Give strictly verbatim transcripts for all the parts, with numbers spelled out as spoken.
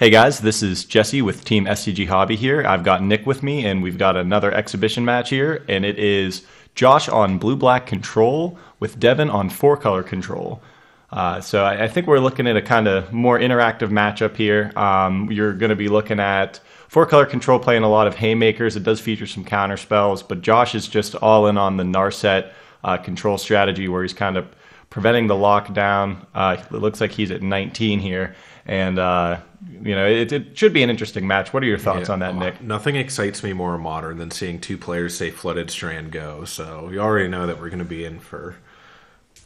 Hey guys, this is Jesse with Team S C G Hobby here. I've got Nick with me, and we've got another exhibition match here, and it is Josh on blue-black control with Devon on four-color control. Uh, so I, I think we're looking at a kind of more interactive matchup here. Um, you're going to be looking at four-color control playing a lot of haymakers. It does feature some counter spells, but Josh is just all in on the Narset uh, control strategy where he's kind of preventing the lockdown. Uh, it looks like he's at nineteen here. And, uh, you know, it, it should be an interesting match. What are your thoughts yeah, on that, Nick? Nothing excites me more modern than seeing two players say Flooded Strand go. So we already know that we're going to be in for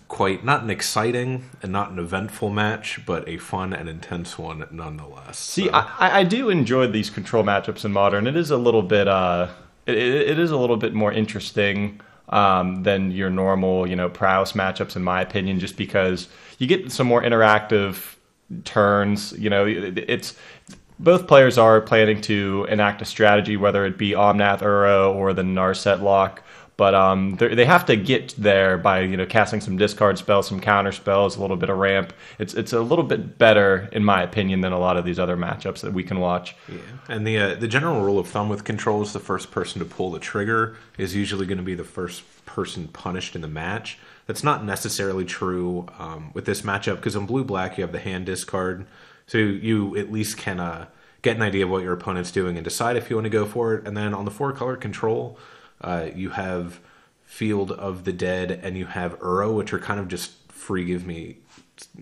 quite, not an exciting and not an eventful match, but a fun and intense one nonetheless. See, so. I, I do enjoy these control matchups in modern. It is a little bit, uh, it, it is a little bit more interesting um, than your normal, you know, prowess matchups, in my opinion, just because you get some more interactive turns. You know, it's both players are planning to enact a strategy, whether it be Omnath, Uro, or the Narset lock, but um they have to get there by, you know, casting some discard spells, some counter spells, a little bit of ramp. It's it's a little bit better, in my opinion, than a lot of these other matchups that we can watch. Yeah, and the uh, the general rule of thumb with control is the first person to pull the trigger is usually going to be the first person punished in the match. That's not necessarily true um, with this matchup, because in blue-black you have the hand discard, so you at least can uh, get an idea of what your opponent's doing and decide if you want to go for it. And then on the four-color control, uh, you have Field of the Dead and you have Uro, which are kind of just free give me,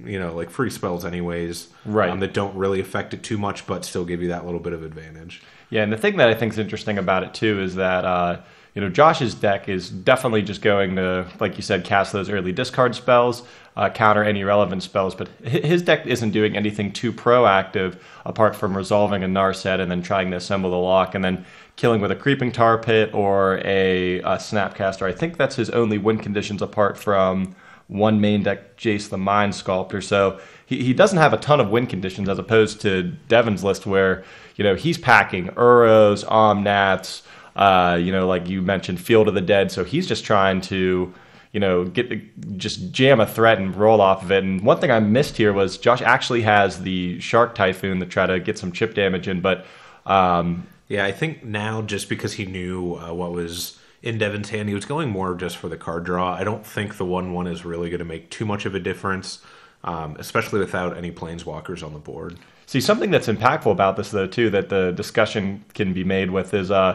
you know, like free spells anyways, right? Um, that don't really affect it too much, but still give you that little bit of advantage. Yeah, and the thing that I think is interesting about it too is that Uh, you know, Josh's deck is definitely just going to, like you said, cast those early discard spells, uh, counter any relevant spells, but his deck isn't doing anything too proactive apart from resolving a Narset and then trying to assemble the lock and then killing with a Creeping Tar Pit or a, a Snapcaster. I think that's his only win conditions apart from one main deck, Jace the Mind Sculptor. So he, he doesn't have a ton of win conditions as opposed to Devon's list where, you know, he's packing Uros, Omnaths, Uh, you know, like you mentioned, Field of the Dead. So he's just trying to, you know, get just jam a threat and roll off of it. And one thing I missed here was Josh actually has the Shark Typhoon to try to get some chip damage in. But um, yeah, I think now, just because he knew uh, what was in Devon's hand, he was going more just for the card draw. I don't think the one one is really going to make too much of a difference, um, especially without any Planeswalkers on the board. See, something that's impactful about this, though, too, that the discussion can be made with is Uh,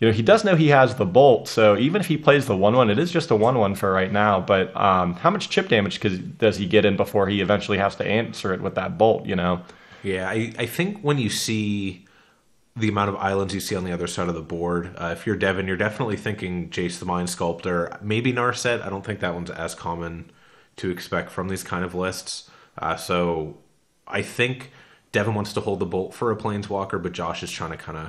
you know, he does know he has the bolt, so even if he plays the one one, it is just a one one for right now, but um, how much chip damage does he get in before he eventually has to answer it with that bolt, you know? Yeah, I, I think when you see the amount of islands you see on the other side of the board, uh, if you're Devon, you're definitely thinking Jace the Mind Sculptor, maybe Narset. I don't think that one's as common to expect from these kind of lists, uh, so I think Devon wants to hold the bolt for a Planeswalker, but Josh is trying to kind of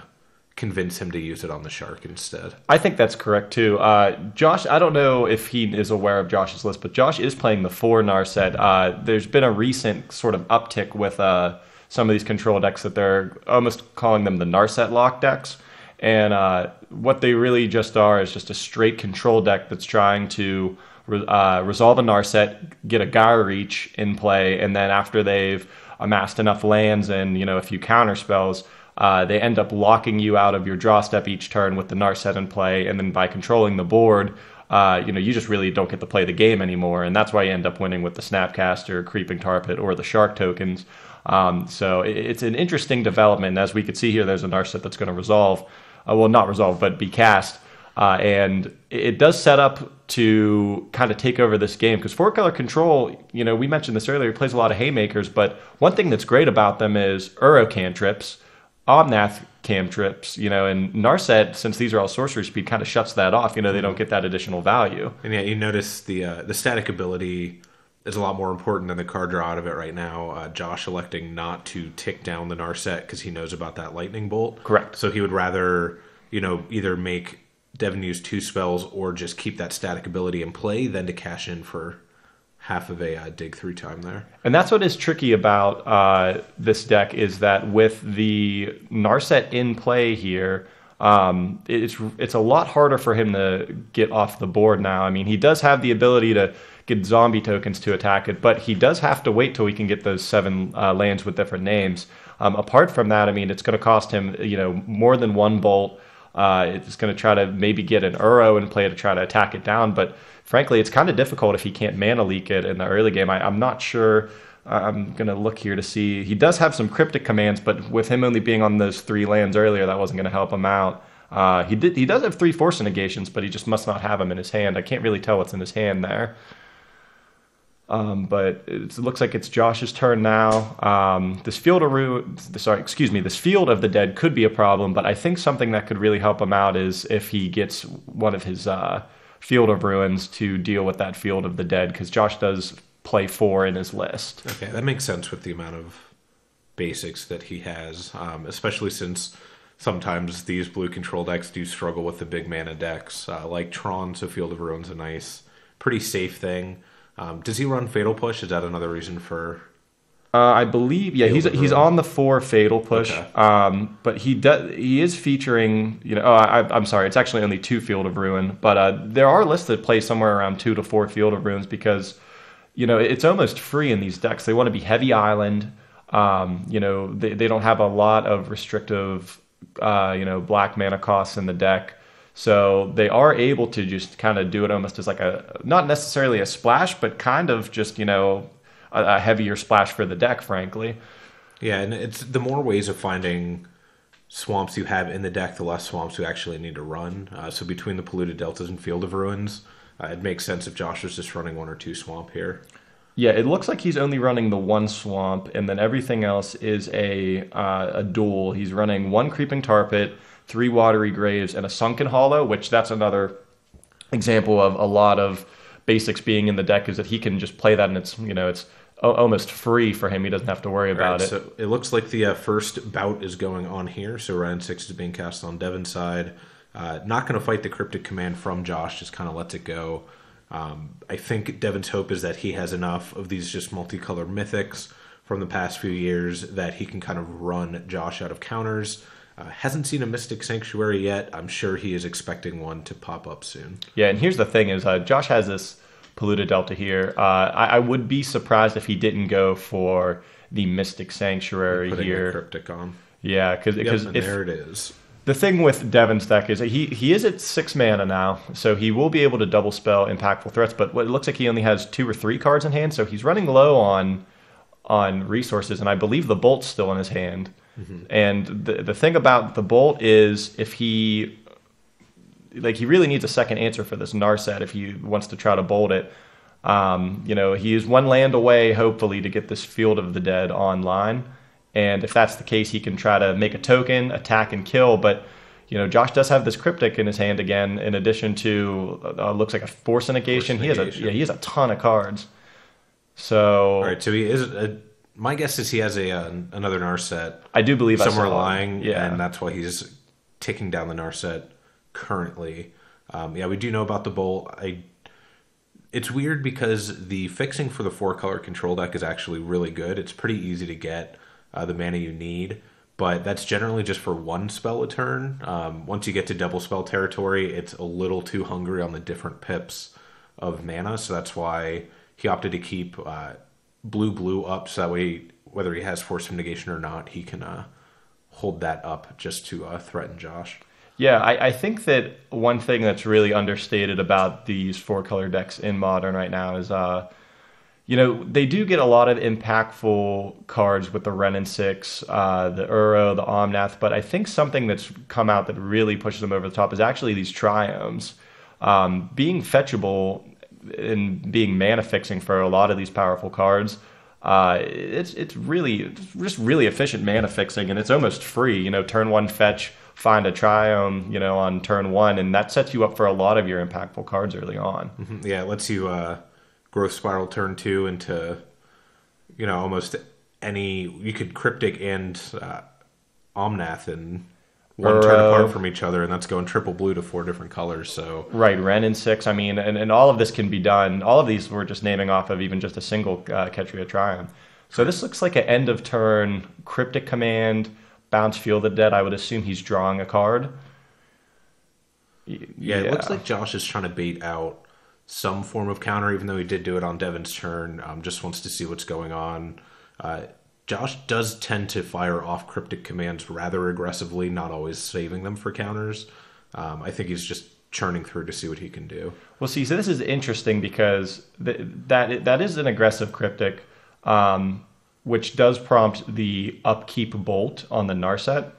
convince him to use it on the Shark instead. I think that's correct too. Uh, Josh, I don't know if he is aware of Josh's list, but Josh is playing the four Narset. Uh, there's been a recent sort of uptick with uh, some of these control decks that they're almost calling them the Narset lock decks. And uh, what they really just are is just a straight control deck that's trying to re uh, resolve a Narset, get a Gaia Reach in play, and then after they've amassed enough lands and, you know, a few counter spells, Uh, they end up locking you out of your draw step each turn with the Narset in play, and then by controlling the board, uh, you know, you just really don't get to play the game anymore, and that's why you end up winning with the Snapcaster, Creeping Tar Pit, or the Shark tokens. Um, so it, it's an interesting development. As we could see here, there's a Narset that's going to resolve, uh, well, not resolve, but be cast, uh, and it does set up to kind of take over this game, because four-color control, you know, we mentioned this earlier, plays a lot of haymakers, but one thing that's great about them is Uro cantrips, Omnath cantrips, you know, and Narset, since these are all sorcery speed, kind of shuts that off. You know, they don't get that additional value. And yeah, you notice the uh, the static ability is a lot more important than the card draw out of it right now. Uh, Josh electing not to tick down the Narset because he knows about that lightning bolt. Correct. So he would rather, you know, either make Devon use two spells or just keep that static ability in play than to cash in for half of a uh, dig through time there. And that's what is tricky about uh, this deck, is that with the Narset in play here, um, it's it's a lot harder for him to get off the board now. I mean, he does have the ability to get zombie tokens to attack it, but he does have to wait till he can get those seven uh, lands with different names. Um, apart from that, I mean, it's going to cost him, you know, more than one bolt. Uh, it's going to try to maybe get an Uro in play to try to attack it down. But frankly, it's kind of difficult if he can't mana leak it in the early game. I, I'm not sure. I'm going to look here to see. He does have some cryptic commands, but with him only being on those three lands earlier, that wasn't going to help him out. Uh, he did. He does have three Force of Negations, but he just must not have them in his hand. I can't really tell what's in his hand there. Um, but it looks like it's Josh's turn now. Um, this field of Ru- sorry, excuse me, this Field of the Dead could be a problem, but I think something that could really help him out is if he gets one of his uh, Field of Ruins to deal with that Field of the Dead, because Josh does play four in his list. Okay, that makes sense with the amount of basics that he has, um, especially since sometimes these blue control decks do struggle with the big mana decks, uh, like Tron. So Field of Ruin's a nice, pretty safe thing. Um, does he run Fatal Push? Is that another reason for? Uh, I believe, yeah, he's he's on the four Fatal Push, okay. um, but he does he is featuring, you know. Oh, I, I'm sorry, it's actually only two Field of Ruin, but uh, there are lists that play somewhere around two to four Field of Ruins because, you know, it's almost free in these decks. They want to be heavy island. Um, you know, they they don't have a lot of restrictive, uh, you know, black mana costs in the deck. So they are able to just kind of do it almost as like a, not necessarily a splash, but kind of just, you know, a, a heavier splash for the deck, frankly. Yeah, and it's the more ways of finding swamps you have in the deck, the less swamps you actually need to run. Uh, so between the Polluted Deltas and Field of Ruins, uh, it makes sense if Josh was just running one or two swamp here. Yeah, it looks like he's only running the one swamp, and then everything else is a uh, a duel. He's running one Creeping Tar Pit, three Watery Graves, and a Sunken Hollow, which that's another example of a lot of basics being in the deck, is that he can just play that, and it's, you know, it's almost free for him. He doesn't have to worry about right, it. So it looks like the uh, first bout is going on here. So Renin and Six is being cast on Devon's side. Uh, not going to fight the Cryptic Command from Josh, just kind of lets it go. Um, I think Devon's hope is that he has enough of these just multicolored mythics from the past few years that he can kind of run Josh out of counters. Uh, hasn't seen a Mystic Sanctuary yet. I'm sure he is expecting one to pop up soon. Yeah, and here's the thing is uh, Josh has this Polluted Delta here. Uh, I, I would be surprised if he didn't go for the Mystic Sanctuary putting here. Putting the Cryptic on. Yeah, because yep, there it is. The thing with Devon's deck is he, he is at six mana now, so he will be able to double spell impactful threats, but what, it looks like he only has two or three cards in hand, so he's running low on on resources, and I believe the bolt's still in his hand. Mm-hmm. And the the thing about the bolt is if he, like, he really needs a second answer for this Narset if he wants to try to bolt it. Um, you know, he is one land away, hopefully, to get this Field of the Dead online. And if that's the case, he can try to make a token, attack, and kill. But, you know, Josh does have this Cryptic in his hand again, in addition to, uh, looks like a Force of Negation. Force he negation. has a, yeah, he has a ton of cards. So... All right, so he is... A- My guess is he has a uh, another Narset. I do believe somewhere I saw lying, yeah. And that's why he's taking down the Narset currently. Um, yeah, we do know about the bolt. I, it's weird because the fixing for the four-color control deck is actually really good. It's pretty easy to get uh, the mana you need, but that's generally just for one spell a turn. Um, once you get to double spell territory, it's a little too hungry on the different pips of mana, so that's why he opted to keep... Uh, blue blue up, so that way whether he has Force of Negation or not, he can uh hold that up just to uh threaten Josh. Yeah, I, I think that one thing that's really understated about these four color decks in Modern right now is uh you know, they do get a lot of impactful cards with the Renin and Six, uh the Uro, the Omnath, but I think something that's come out that really pushes them over the top is actually these triomes. Um being fetchable and being mana fixing for a lot of these powerful cards, uh, it's it's really it's just really efficient mana fixing, and it's almost free. You know, turn one fetch, find a triome. You know, on turn one, and that sets you up for a lot of your impactful cards early on. Mm-hmm. Yeah, it lets you uh, Growth Spiral turn two into, you know, almost any. You could Cryptic and uh, Omnath and. One Uro. Turn apart from each other, and that's going triple blue to four different colors. So right, Renin and Six. I mean, and, and all of this can be done. All of these we're just naming off of even just a single uh, Ketria Triumph. So this looks like an end of turn Cryptic Command, bounce Field of the Dead. I would assume he's drawing a card. Yeah, yeah, it looks like Josh is trying to bait out some form of counter, even though he did do it on Devon's turn. Um, just wants to see what's going on. Uh, Josh does tend to fire off Cryptic Commands rather aggressively, not always saving them for counters. Um, I think he's just churning through to see what he can do. Well, see, so this is interesting because th that that is an aggressive Cryptic, um, which does prompt the upkeep bolt on the Narset.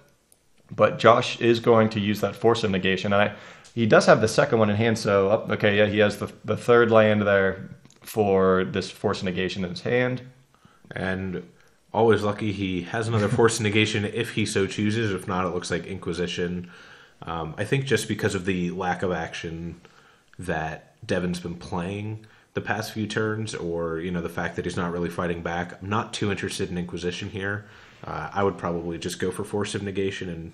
But Josh is going to use that Force of Negation. And I, he does have the second one in hand, so, up, okay, yeah, he has the, the third land there for this Force of Negation in his hand. And... always lucky he has another Force Negation if he so chooses. If not, it looks like Inquisition. Um, I think just because of the lack of action that Devon's been playing the past few turns, or you know the fact that he's not really fighting back, I'm not too interested in Inquisition here. Uh, I would probably just go for Force of Negation and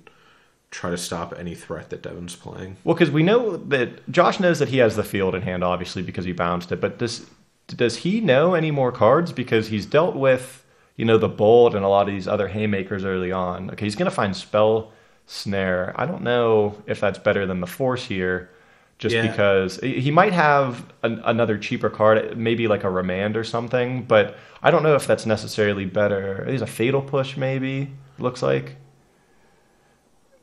try to stop any threat that Devon's playing. Well, because we know that Josh knows that he has the field in hand, obviously, because he bounced it. But does, does he know any more cards? Because he's dealt with... you know, the bolt and a lot of these other haymakers early on. Okay, he's going to find Spell Snare. I don't know if that's better than the Force here, just yeah. because he might have an, another cheaper card, maybe like a Remand or something, but I don't know if that's necessarily better. There's a Fatal Push, maybe, looks like.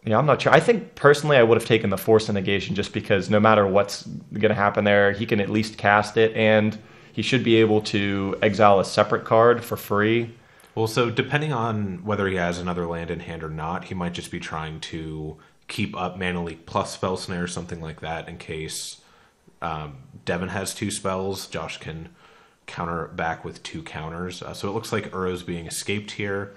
Yeah, I'm not sure. I think, personally, I would have taken the Force of Negation just because no matter what's going to happen there, he can at least cast it, and he should be able to exile a separate card for free. Well, so depending on whether he has another land in hand or not, he might just be trying to keep up Mana Leak plus Spell Snare or something like that in case um, Devon has two spells. Josh can counter back with two counters. Uh, so it looks like Uro's being escaped here.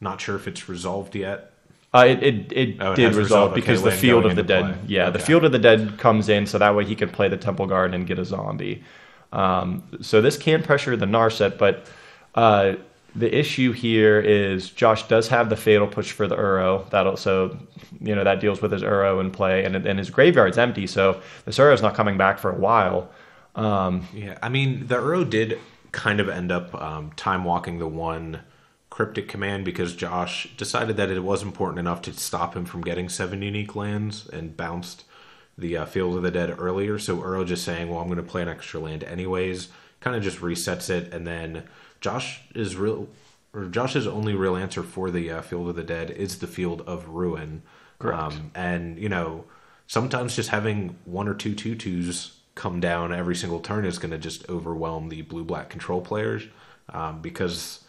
Not sure if it's resolved yet. Uh, it it, it oh, did it resolve okay, because the Field of the Dead. Play. Yeah, okay. The Field of the Dead comes in, so that way he can play the Temple Guard and get a zombie. Um, so this can pressure the Narset, but... Uh, the issue here is Josh does have the Fatal Push for the Uro. That'll so you know that deals with his Uro in play, and and his graveyard's empty, so this Uro's not coming back for a while. Um, yeah, I mean the Uro did kind of end up um, time walking the one Cryptic Command because Josh decided that it was important enough to stop him from getting seven unique lands and bounced the uh, Field of the Dead earlier. So Uro just saying, well, I'm going to play an extra land anyways, kind of just resets it, and then. Josh is real, or Josh's only real answer for the uh, Field of the Dead is the Field of Ruin. Correct. Um, and, you know, sometimes just having one or two two twos come down every single turn is going to just overwhelm the blue-black control players um, because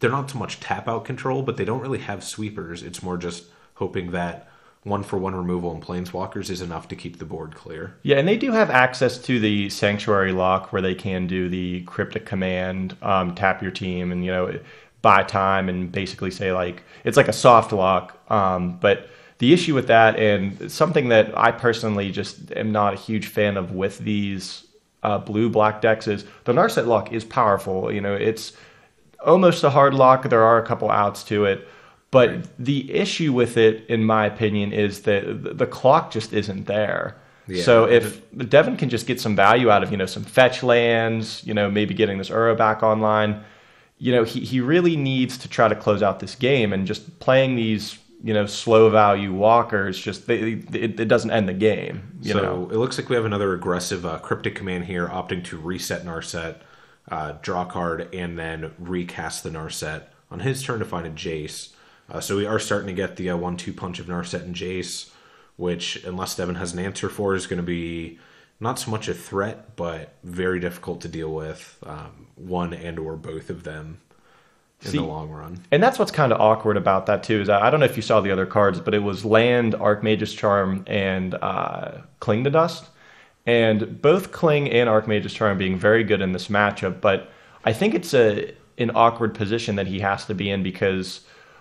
they're not so much tap-out control, but they don't really have sweepers. It's more just hoping that one-for-one removal and Planeswalkers is enough to keep the board clear. Yeah, and they do have access to the Sanctuary lock where they can do the Cryptic Command, um, tap your team, and, you know, buy time and basically say, like, it's like a soft lock. Um, but the issue with that, and something that I personally just am not a huge fan of with these uh, blue-black decks is the Narset lock is powerful. You know, it's almost a hard lock. There are a couple outs to it. But the issue with it, in my opinion, is that the clock just isn't there. Yeah. So if Devon can just get some value out of, you know, some fetch lands, you know, maybe getting this Uro back online, you know, he, he really needs to try to close out this game. And just playing these, you know, slow value walkers, just they, they, it, it doesn't end the game. You so know? It looks like we have another aggressive uh, Cryptic Command here, opting to reset Narset, uh, draw card, and then recast the Narset on his turn to find a Jace. Uh, so we are starting to get the uh, one two punch of Narset and Jace, which, unless Devon has an answer for, is going to be not so much a threat, but very difficult to deal with, um, one and or both of them in See, the long run. And that's what's kind of awkward about that, too, is I don't know if you saw the other cards, but it was Land, Archmage's Charm, and uh, Cling to Dust. And both Cling and Archmage's Charm being very good in this matchup, but I think it's a an awkward position that he has to be in because...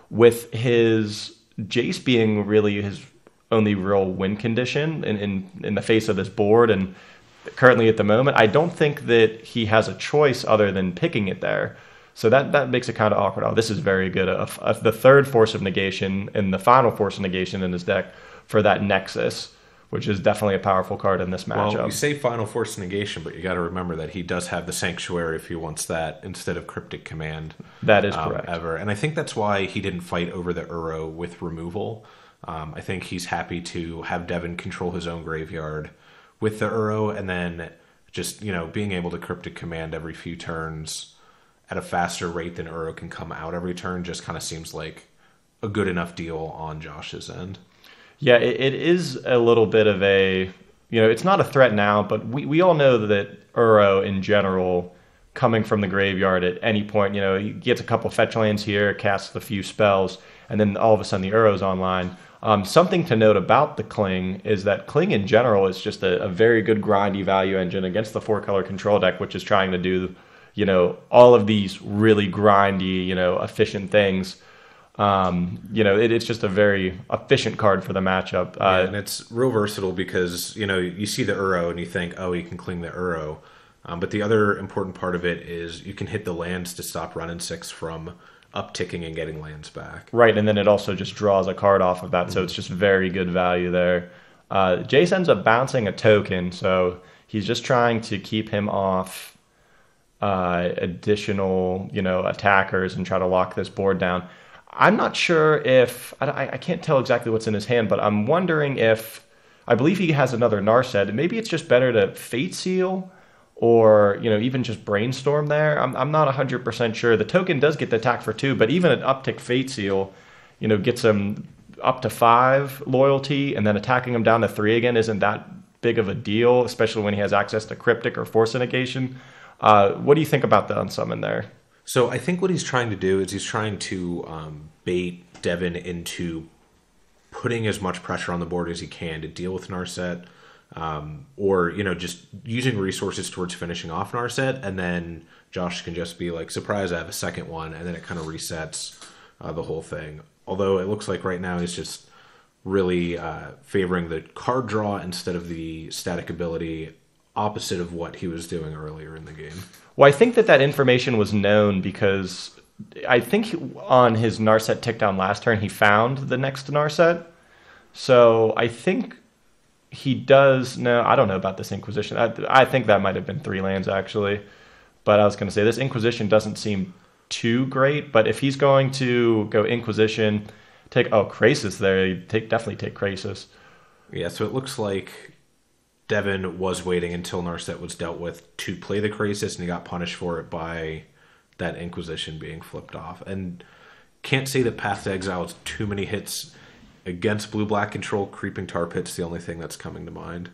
with his Jace being really his only real win condition in, in, in the face of this board and currently at the moment, I don't think that he has a choice other than picking it there. So that, that makes it kind of awkward. Oh, this is very good. Uh, uh, the third Force of Negation and the final Force of Negation in his deck for that Nexus, which is definitely a powerful card in this matchup. Well, you say final Force Negation, but you got to remember that he does have the Sanctuary if he wants that instead of Cryptic Command. That is um, correct. Ever. And I think that's why he didn't fight over the Uro with removal. Um, I think he's happy to have Devon control his own graveyard with the Uro, and then just, you know, being able to Cryptic Command every few turns at a faster rate than Uro can come out every turn just kind of seems like a good enough deal on Josh's end. Yeah, it, it is a little bit of a, you know, it's not a threat now, but we, we all know that Uro in general, coming from the graveyard at any point, you know, he gets a couple fetch lands here, casts a few spells, and then all of a sudden the Uro's online. Um, something to note about the Kling is that Kling in general is just a, a very good grindy value engine against the four-color control deck, which is trying to do, you know, all of these really grindy, you know, efficient things. Um, you know, it, it's just a very efficient card for the matchup. Uh, yeah, and it's real versatile because, you know, you see the Uro and you think, oh, you can Kling the Uro. Um, but the other important part of it is you can hit the lands to stop Renin and Six from upticking and getting lands back. Right, and then it also just draws a card off of that, so it's just very good value there. Uh, Jace ends up bouncing a token, so he's just trying to keep him off uh, additional, you know, attackers and try to lock this board down. I'm not sure if... I, I can't tell exactly what's in his hand, but I'm wondering if... I believe he has another Narset. Maybe it's just better to Fate Seal... or, you know, even just Brainstorm there. I'm I'm not one hundred percent sure. The token does get the attack for two, but even an uptick Fate Seal, you know, gets him up to five loyalty, and then attacking him down to three again isn't that big of a deal, especially when he has access to Cryptic or Force of Negation. Uh, what do you think about the unsummon there? So I think what he's trying to do is he's trying to um, bait Devon into putting as much pressure on the board as he can to deal with Narset. Um, or, you know, just using resources towards finishing off Narset, and then Josh can just be like, surprise, I have a second one, and then it kind of resets uh, the whole thing. Although it looks like right now he's just really uh, favoring the card draw instead of the static ability, opposite of what he was doing earlier in the game. Well, I think that that information was known because I think on his Narset tickdown last turn, he found the next Narset. So I think... He does know... I don't know about this Inquisition. I, I think that might have been three lands, actually. But I was going to say, this Inquisition doesn't seem too great. But if he's going to go Inquisition, take... Oh, Krasis there. Take, definitely take Krasis. Yeah, so it looks like Devon was waiting until Narset was dealt with to play the Krasis, and he got punished for it by that Inquisition being flipped off. And can't say that Path to Exile is too many hits... Against blue-black control, Creeping Tar Pit's the only thing that's coming to mind.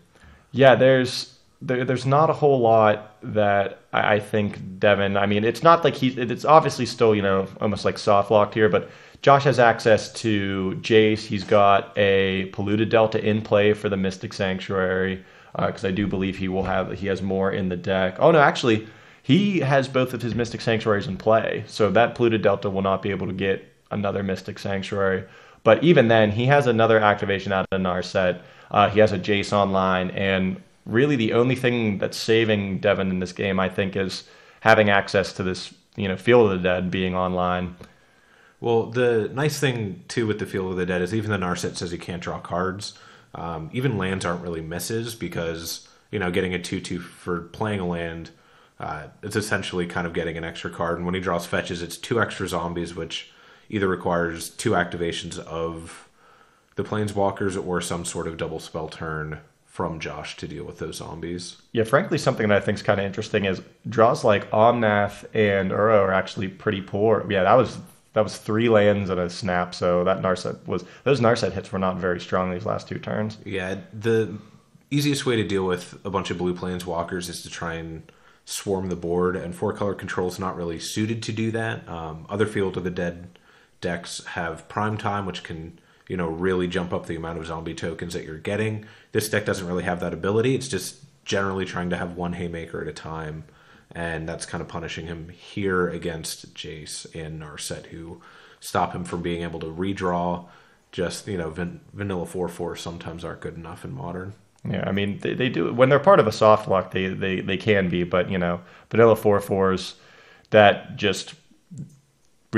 Yeah, there's there, there's not a whole lot that I, I think Devon... I mean, it's not like he... It's obviously still, you know, almost like soft-locked here, but Josh has access to Jace. He's got a Polluted Delta in play for the Mystic Sanctuary, because uh, I do believe he will have... He has more in the deck. Oh, no, actually, he has both of his Mystic Sanctuaries in play, so that Polluted Delta will not be able to get another Mystic Sanctuary... But even then, he has another activation out of Narset. Uh, he has a Jace online. And really the only thing that's saving Devon in this game, I think, is having access to this, you know, Field of the Dead being online. Well, the nice thing, too, with the Field of the Dead is even the Narset says he can't draw cards. Um, even lands aren't really misses because, you know, getting a two two for playing a land, uh, it's essentially kind of getting an extra card. And when he draws fetches, it's two extra zombies, which... either requires two activations of the Planeswalkers or some sort of double spell turn from Josh to deal with those zombies. Yeah, frankly, something that I think is kind of interesting is draws like Omnath and Uro are actually pretty poor. Yeah, that was that was three lands and a snap, so that Narset was... Those Narset hits were not very strong these last two turns. Yeah, the easiest way to deal with a bunch of blue Planeswalkers is to try and... swarm the board, and four-color control is not really suited to do that. Um, other Field of the Dead... decks have prime time, which can, you know, really jump up the amount of zombie tokens that you're getting. This deck doesn't really have that ability. It's just generally trying to have one haymaker at a time, and that's kind of punishing him here against Jace and Narset, who stop him from being able to redraw. Just, you know, van- vanilla four four sometimes aren't good enough in Modern. Yeah, I mean, they, they do when they're part of a soft lock, they they they can be, but you know, vanilla four fours that just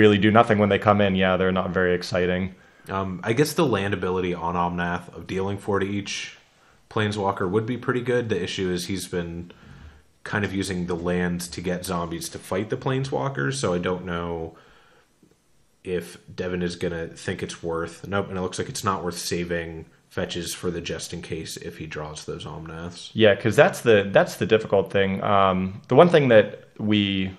really do nothing when they come in. Yeah, they're not very exciting. Um, I guess the land ability on Omnath of dealing four to each Planeswalker would be pretty good. The issue is he's been kind of using the lands to get zombies to fight the Planeswalkers, so I don't know if Devon is going to think it's worth... Nope, and it looks like it's not worth saving fetches for the just in case if he draws those Omnaths. Yeah, because that's the, that's the difficult thing. Um, the one thing that we...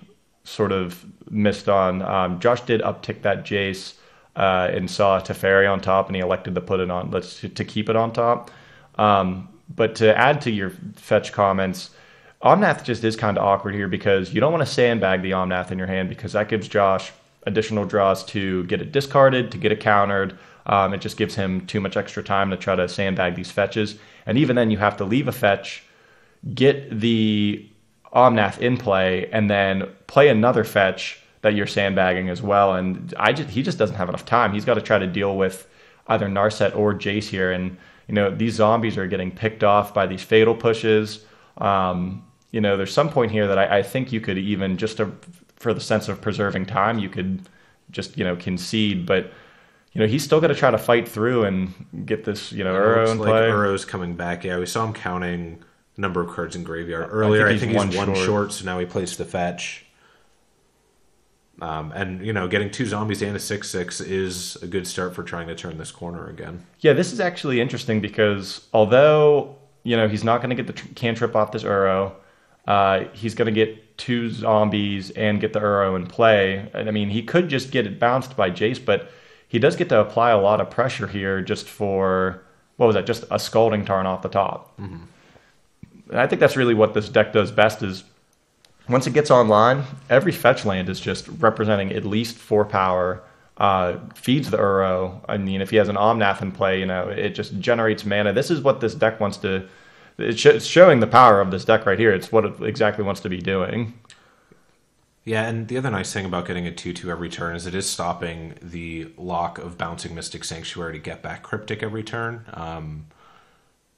sort of missed on. Um, Josh did uptick that Jace uh, and saw Teferi on top, and he elected to put it on, let's to keep it on top. Um, but to add to your fetch comments, Omnath just is kind of awkward here because you don't want to sandbag the Omnath in your hand because that gives Josh additional draws to get it discarded, to get it countered. Um, it just gives him too much extra time to try to sandbag these fetches. And even then, you have to leave a fetch, get the Omnath in play, and then play another fetch that you're sandbagging as well. And I just, he just doesn't have enough time. He's got to try to deal with either Narset or Jace here. And, you know, these zombies are getting picked off by these fatal pushes. Um, you know, there's some point here that I, I think you could even, just to, for the sense of preserving time, you could just, you know, concede. But, you know, he's still got to try to fight through and get this, you know, Uro in like play. Uro's coming back. Yeah, we saw him counting number of cards in graveyard earlier. I think he's, I think he's one, one short. short, so now he plays the fetch. Um, and, you know, getting two zombies and a six six is a good start for trying to turn this corner again. Yeah, this is actually interesting because although, you know, he's not going to get the tr- cantrip off this Uro, uh, he's going to get two zombies and get the Uro in play. And, I mean, he could just get it bounced by Jace, but he does get to apply a lot of pressure here just for, what was that, just a Scalding Tarn off the top. Mm-hmm. And I think that's really what this deck does best is once it gets online, every fetch land is just representing at least four power, uh, feeds the Uro. I mean, if he has an Omnath in play, you know, it just generates mana. This is what this deck wants to... It's, sh- it's showing the power of this deck right here. It's what it exactly wants to be doing. Yeah, and the other nice thing about getting a two two every turn is it is stopping the lock of bouncing Mystic Sanctuary to get back Cryptic every turn. Um,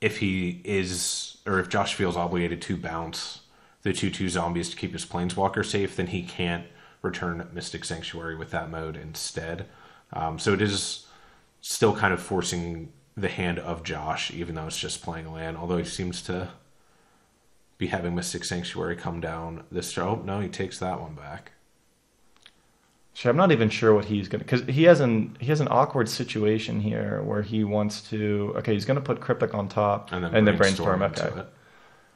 if he is... or if Josh feels obligated to bounce the two two zombies to keep his Planeswalker safe, then he can't return Mystic Sanctuary with that mode instead. Um, so it is still kind of forcing the hand of Josh, even though it's just playing a land, although he seems to be having Mystic Sanctuary come down this turn. Oh, no, he takes that one back. Sure, I'm not even sure what he's going to... because he has an he has an awkward situation here where he wants to... Okay, he's going to put Cryptic on top and then and Brainstorm. Then brainstorm okay. It.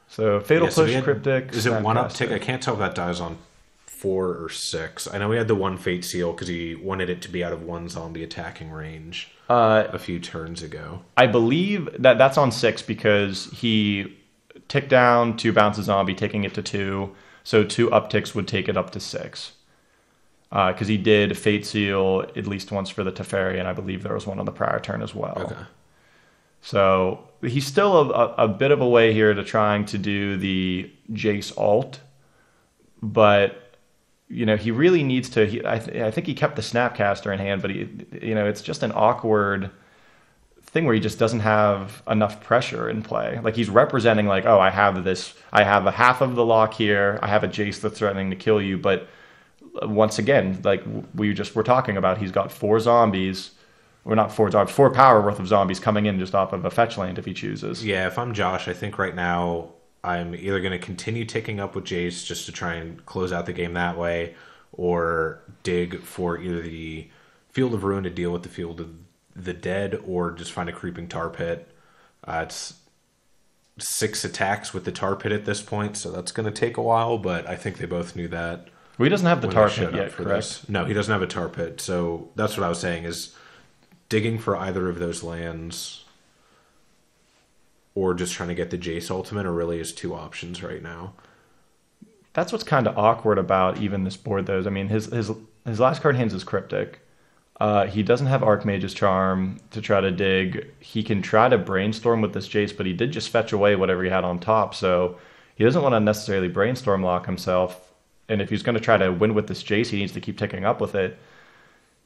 So Fatal yeah, so Push, had, Cryptic... Is it one uptick? I can't tell if that dies on four or six. I know he had the one Fate Seal because he wanted it to be out of one zombie attacking range uh, a few turns ago. I believe that that's on six because he ticked down to bounce a zombie, taking it to two. So two upticks would take it up to six. Because uh, he did Fate Seal at least once for the Teferi, and I believe there was one on the prior turn as well. Okay. So he's still a, a, a bit of a way here to trying to do the Jace alt, but you know he really needs to. He, I, th- I think he kept the Snapcaster in hand, but he, you know, it's just an awkward thing where he just doesn't have enough pressure in play. Like he's representing, like, oh, I have this, I have a half of the lock here, I have a Jace that's threatening to kill you, but. Once again, like we just were talking about, he's got four zombies. We're not four zombies, four power worth of zombies coming in just off of a fetch land if he chooses. Yeah, if I'm Josh, I think right now I'm either going to continue ticking up with Jace just to try and close out the game that way, or dig for either the Field of Ruin to deal with the Field of the Dead, or just find a Creeping Tar Pit. Uh, it's six attacks with the Tar Pit at this point, so that's going to take a while, but I think they both knew that. Well, he doesn't have the tar pit yet, for correct? This. No, he doesn't have a tar pit. So that's what I was saying is digging for either of those lands or just trying to get the Jace ultimate are really his two options right now. That's what's kind of awkward about even this board, though. I mean, his his his last card hands is Cryptic. Uh, he doesn't have Archmage's Charm to try to dig. He can try to brainstorm with this Jace, but he did just fetch away whatever he had on top. So he doesn't want to necessarily brainstorm lock himself. And if he's going to try to win with this Jace, he needs to keep ticking up with it.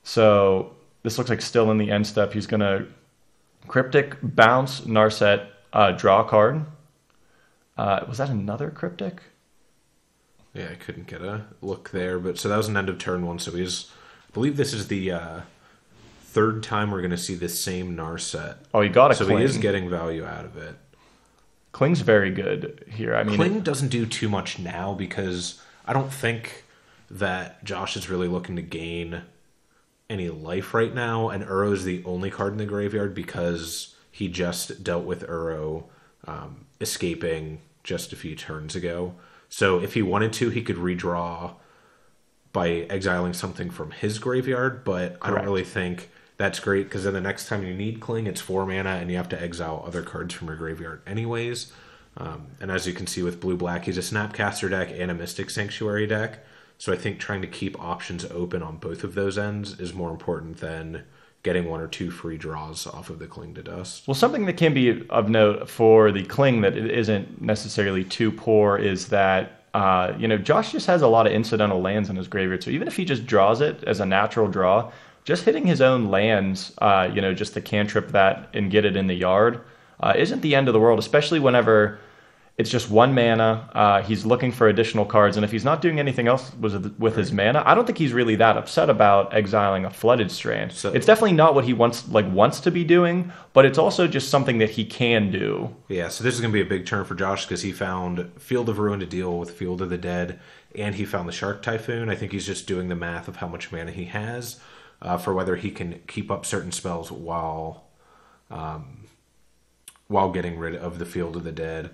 So this looks like still in the end step. He's going to Cryptic, bounce, Narset, uh, draw a card. Uh, was that another Cryptic? Yeah, I couldn't get a look there. But so that was an end of turn one. So he's, I believe this is the uh, third time we're going to see this same Narset. Oh, he got a Cling. So he is getting value out of it. Cling's very good here. I mean, Cling doesn't do too much now because... I don't think that Josh is really looking to gain any life right now, and Uro is the only card in the graveyard because he just dealt with Uro um, escaping just a few turns ago. So if he wanted to, he could redraw by exiling something from his graveyard, but Correct. I don't really think that's great, because then the next time you need Cling, it's four mana, and you have to exile other cards from your graveyard anyways. Um, and as you can see with blue-black, he's a Snapcaster deck and a Mystic Sanctuary deck, so I think trying to keep options open on both of those ends is more important than getting one or two free draws off of the Cling to Dust. Well, something that can be of note for the Cling that isn't necessarily too poor is that, uh, you know, Josh just has a lot of incidental lands in his graveyard, so even if he just draws it as a natural draw, just hitting his own lands, uh, you know, just to cantrip that and get it in the yard, uh, isn't the end of the world, especially whenever it's just one mana. Uh, he's looking for additional cards, and if he's not doing anything else with, with his mana, I don't think he's really that upset about exiling a Flooded Strand. So, it's definitely not what he wants like wants to be doing, but it's also just something that he can do. Yeah, so this is going to be a big turn for Josh, because he found Field of Ruin to deal with Field of the Dead, and he found the Shark Typhoon. I think he's just doing the math of how much mana he has uh, for whether he can keep up certain spells while, um, while getting rid of the Field of the Dead.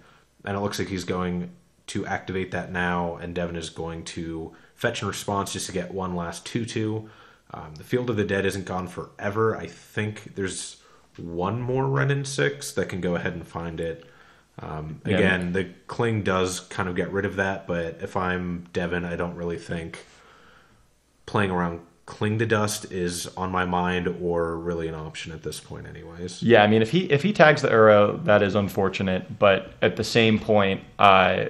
And it looks like he's going to activate that now, and Devon is going to fetch in response just to get one last two two. Um, the Field of the Dead isn't gone forever. I think there's one more Renin and Six that can go ahead and find it. Um, again, yeah. The Cling does kind of get rid of that, but if I'm Devon, I don't really think playing around Cling to Dust is on my mind or really an option at this point anyways. Yeah, I mean, if he if he tags the Uro, that is unfortunate, but at the same point, uh,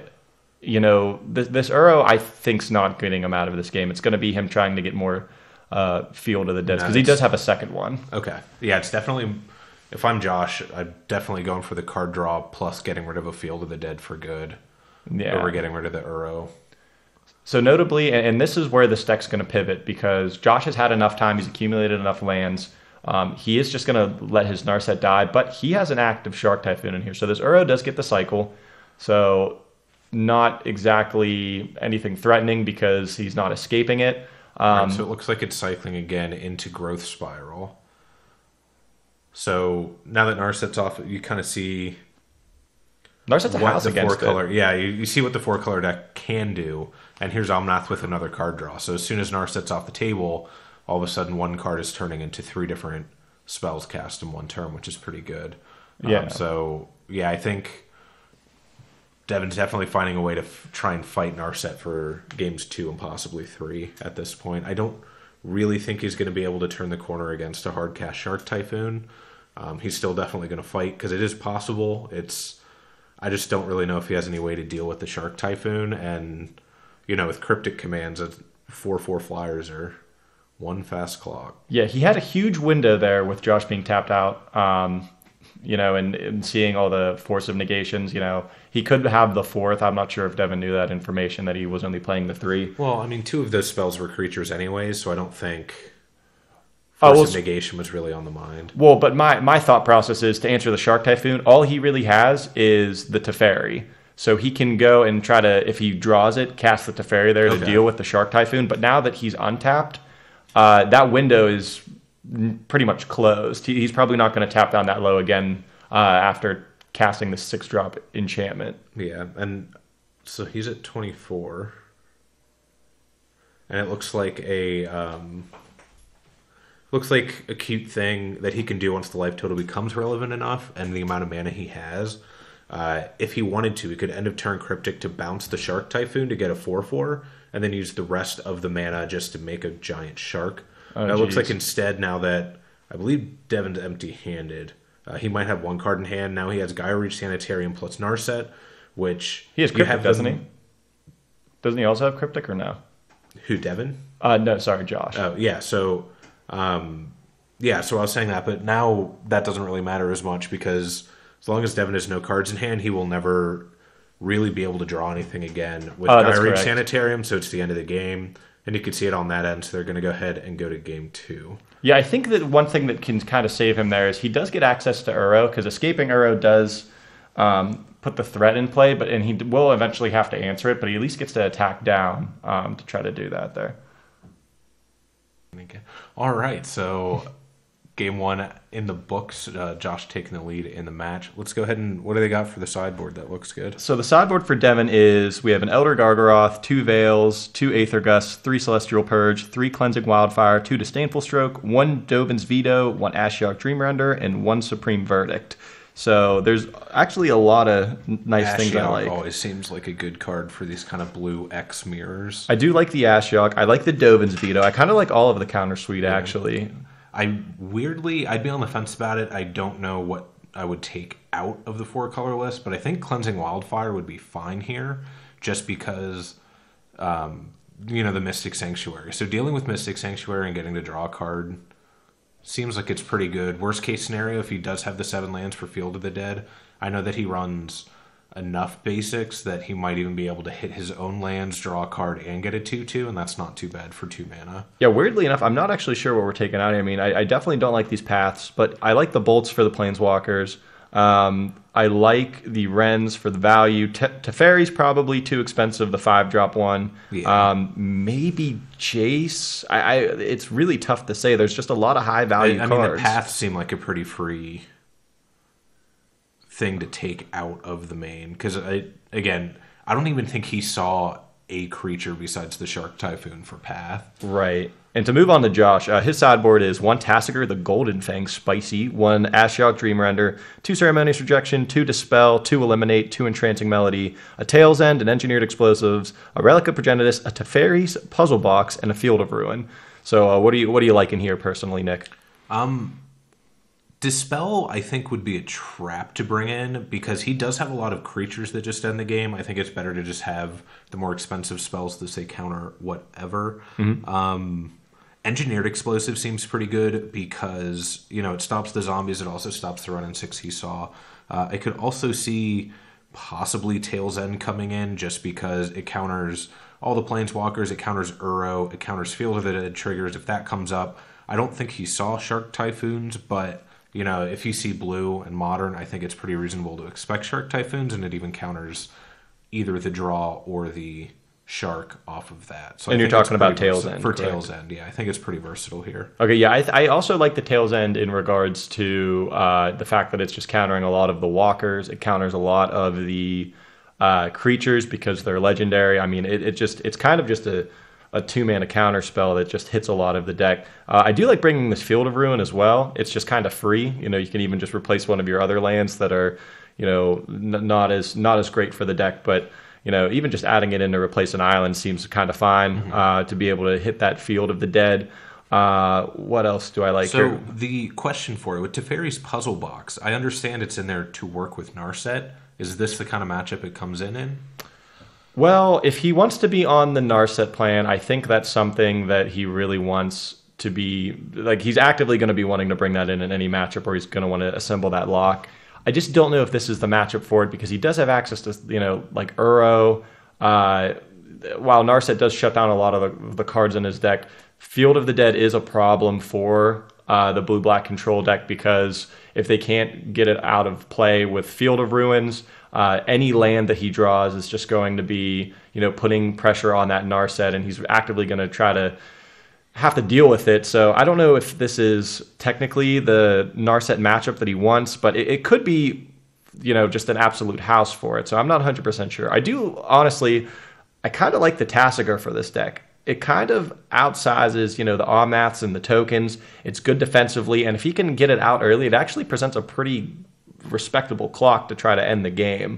you know, this, this Uro, I think's not getting him out of this game. It's going to be him trying to get more uh, Field of the Dead, because no, he does have a second one. Okay. Yeah, it's definitely, if I'm Josh, I'm definitely going for the card draw plus getting rid of a Field of the Dead for good. Yeah. Over getting rid of the Uro. So notably, and this is where this deck's going to pivot, because Josh has had enough time, he's accumulated enough lands, um, he is just going to let his Narset die, but he has an active Shark Typhoon in here. So this Uro does get the cycle, so not exactly anything threatening because he's not escaping it. Um, right, so it looks like it's cycling again into Growth Spiral. So now that Narset's off, you kind of see... Narset's a what house the against four color, yeah, you, you see what the four-color deck can do, and here's Omnath with another card draw. So as soon as Narset's off the table, all of a sudden one card is turning into three different spells cast in one turn, which is pretty good. Yeah. Um, so, yeah, I think Devon's definitely finding a way to f- try and fight Narset for games two and possibly three at this point. I don't really think he's going to be able to turn the corner against a hard-cast Shark Typhoon. Um, he's still definitely going to fight, because it is possible. It's... I just don't really know if he has any way to deal with the Shark Typhoon. And, you know, with Cryptic Commands, four four flyers are one fast clock. Yeah, he had a huge window there with Josh being tapped out, um, you know, and, and seeing all the Force of Negations. You know, he could have the fourth. I'm not sure if Devon knew that information, that he was only playing the three. Well, I mean, two of those spells were creatures anyways, so I don't think... Force oh, well, of Negation was really on the mind. Well, but my, my thought process is, to answer the Shark Typhoon, all he really has is the Teferi. So he can go and try to, if he draws it, cast the Teferi there okay. to deal with the Shark Typhoon. But now that he's untapped, uh, that window is pretty much closed. He, he's probably not going to tap down that low again uh, after casting the six-drop enchantment. Yeah, and so he's at twenty-four. And it looks like a... Um... Looks like a cute thing that he can do once the life total becomes relevant enough and the amount of mana he has. Uh, if he wanted to, he could end of turn Cryptic to bounce the Shark Typhoon to get a four four and then use the rest of the mana just to make a giant shark. Oh, now, it looks like instead, now that I believe Devon's empty-handed, uh, he might have one card in hand. Now he has Gaia Reach Sanitarium plus Narset, which... He has Cryptic, have doesn't them... he? Doesn't he also have Cryptic or no? Who, Devon? Uh, no, sorry, Josh. Oh, yeah, so... Um, yeah, so I was saying that, but now that doesn't really matter as much, because as long as Devon has no cards in hand, he will never really be able to draw anything again with oh, Gaia Reach Sanitarium, so it's the end of the game. And you can see it on that end, so they're going to go ahead and go to game two. Yeah, I think that one thing that can kind of save him there is he does get access to Uro, because escaping Uro does um, put the threat in play, but and he will eventually have to answer it, but he at least gets to attack down um, to try to do that there. All right, so game one in the books, uh, Josh taking the lead in the match. Let's go ahead and, what do they got for the sideboard that looks good? So the sideboard for Devon is, we have an Elder Gargaroth, two Veils, two Aether Gusts, three Celestial Purge, three Cleansing Wildfire, two Disdainful Stroke, one Dovin's Veto, one Ashiok Dreamrender, and one Supreme Verdict. So there's actually a lot of nice Ashiok things I like. Ashiok always seems like a good card for these kind of blue X mirrors. I do like the Ashiok. I like the Dovin's Veto. I kind of like all of the counter suite, yeah. actually. I weirdly, I'd be on the fence about it. I don't know what I would take out of the four color list, but I think Cleansing Wildfire would be fine here, just because, um, you know, the Mystic Sanctuary. So dealing with Mystic Sanctuary and getting to draw a card seems like it's pretty good. Worst case scenario, if he does have the seven lands for Field of the Dead, I know that he runs enough basics that he might even be able to hit his own lands, draw a card, and get a two two, and that's not too bad for two mana. Yeah, weirdly enough, I'm not actually sure what we're taking out. I mean, I, I definitely don't like these paths, but I like the bolts for the planeswalkers. Um, I like the Rens for the value. Te Teferi's probably too expensive, the five-drop one. Yeah. Um, maybe Jace. I, I, it's really tough to say. There's just a lot of high-value cards. I mean, the paths seem like a pretty free thing to take out of the main, because I again I don't even think he saw a creature besides the Shark Typhoon for path, right? And to move on to Josh, uh, his sideboard is one Tassiger the Golden Fang Spicy, one Ashiok Dreamrender, two Ceremonious Rejection, two Dispel, two Eliminate, two Entrancing Melody, a Tails End, an Engineered Explosives, a Relic of Progenitus, a Teferi's Puzzle Box, and a Field of Ruin. So uh, what do you what do you like in here personally, Nick? Um. Dispel, I think, would be a trap to bring in because he does have a lot of creatures that just end the game. I think it's better to just have the more expensive spells that say counter whatever. Mm-hmm. um, Engineered Explosive seems pretty good because, you know, it stops the zombies. It also stops the Renin and Six he saw. Uh, I could also see possibly Tails End coming in just because it counters all the Planeswalkers. It counters Uro. It counters Field of the Dead triggers. If that comes up, I don't think he saw Shark Typhoons, but you know, if you see blue and modern, I think it's pretty reasonable to expect Shark Typhoons, and it even counters either the draw or the shark off of that. So and I you're talking about Tails End. For correct? Tails End, yeah. I think it's pretty versatile here. Okay, yeah. I, th I also like the Tails End in regards to uh, the fact that it's just countering a lot of the walkers. It counters a lot of the uh, creatures because they're legendary. I mean, it, it just it's kind of just a... a two-mana counter spell that just hits a lot of the deck. Uh, I do like bringing this Field of Ruin as well. It's just kind of free. You know, you can even just replace one of your other lands that are, you know, n not as not as great for the deck. But you know, even just adding it in to replace an island seems kind of fine. Mm-hmm. uh, to be able to hit that Field of the Dead. Uh, what else do I like? So here? The question for it with Teferi's Puzzle Box, I understand it's in there to work with Narset. Is this the kind of matchup it comes in in? Well, if he wants to be on the Narset plan, I think that's something that he really wants to be. Like, he's actively going to be wanting to bring that in in any matchup where he's going to want to assemble that lock. I just don't know if this is the matchup for it because he does have access to, you know, like Uro. Uh, while Narset does shut down a lot of the, the cards in his deck, Field of the Dead is a problem for uh, the blue-black control deck because if they can't get it out of play with Field of Ruins, Uh, any land that he draws is just going to be, you know, putting pressure on that Narset, and he's actively going to try to have to deal with it. So I don't know if this is technically the Narset matchup that he wants, but it, it could be, you know, just an absolute house for it. So I'm not one hundred percent sure. I do, honestly, I kind of like the Tassiger for this deck. It kind of outsizes, you know, the Omnaths and the tokens. It's good defensively, and if he can get it out early, it actually presents a pretty respectable clock to try to end the game.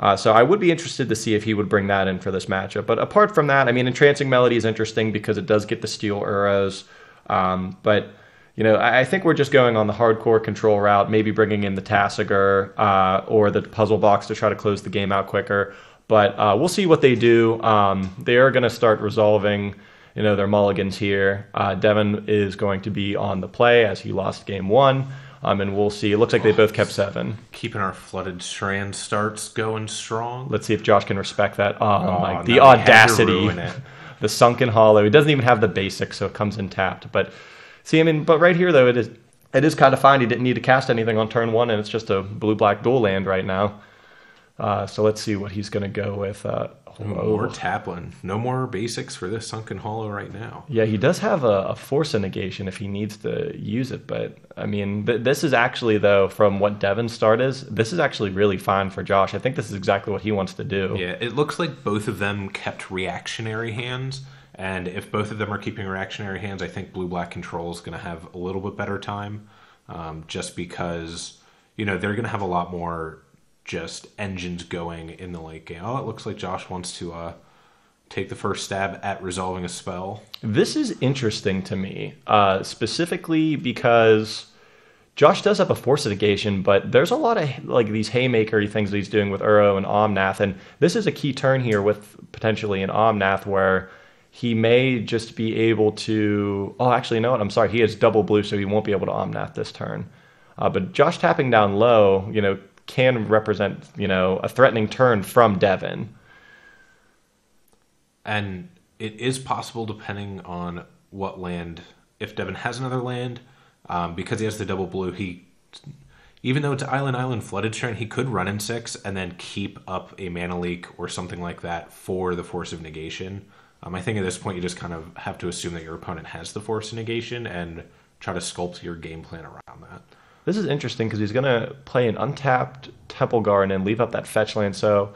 Uh, so I would be interested to see if he would bring that in for this matchup. But apart from that, I mean, Entrancing Melody is interesting because it does get the steal Uros. Um, but, you know, I, I think we're just going on the hardcore control route, maybe bringing in the Tassiger uh, or the Puzzle Box to try to close the game out quicker. But uh, we'll see what they do. Um, they are going to start resolving, you know, their mulligans here. Uh, Devon is going to be on the play as he lost game one. Um, and we'll see. It looks like they both kept seven. Keeping our Flooded Strand starts going strong. Let's see if Josh can respect that. Oh, oh my. The audacity. The Sunken Hollow. It doesn't even have the basic, so it comes in tapped. But see, I mean, but right here, though, it is it is kind of fine. He didn't need to cast anything on turn one, and it's just a blue-black dual land right now. Uh, so let's see what he's going to go with. Uh, no more Taplin. No more basics for this Sunken Hollow right now. Yeah, he does have a, a Force of Negation if he needs to use it. But, I mean, th this is actually, though, from what Devon's start is, this is actually really fine for Josh. I think this is exactly what he wants to do. Yeah, it looks like both of them kept reactionary hands. And if both of them are keeping reactionary hands, I think Blue-Black Control is going to have a little bit better time. Um, just because, you know, they're going to have a lot more just engines going in the late game. Oh, it looks like Josh wants to uh, take the first stab at resolving a spell. This is interesting to me, uh, specifically because Josh does have a Force of Negation, but there's a lot of like these haymaker-y things that he's doing with Uro and Omnath, and this is a key turn here with potentially an Omnath where he may just be able to... Oh, actually, you know what? I'm sorry. He has double blue, so he won't be able to Omnath this turn. Uh, but Josh tapping down low, you know, can represent, you know, a threatening turn from Devon. And it is possible, depending on what land... If Devon has another land, um, because he has the double blue, he... Even though it's Island Island Flooded Strand, he could run in six and then keep up a Mana Leak or something like that for the Force of Negation. Um, I think at this point you just kind of have to assume that your opponent has the Force of Negation and try to sculpt your game plan around that. This is interesting because he's going to play an untapped Temple Guard and leave up that fetch land. So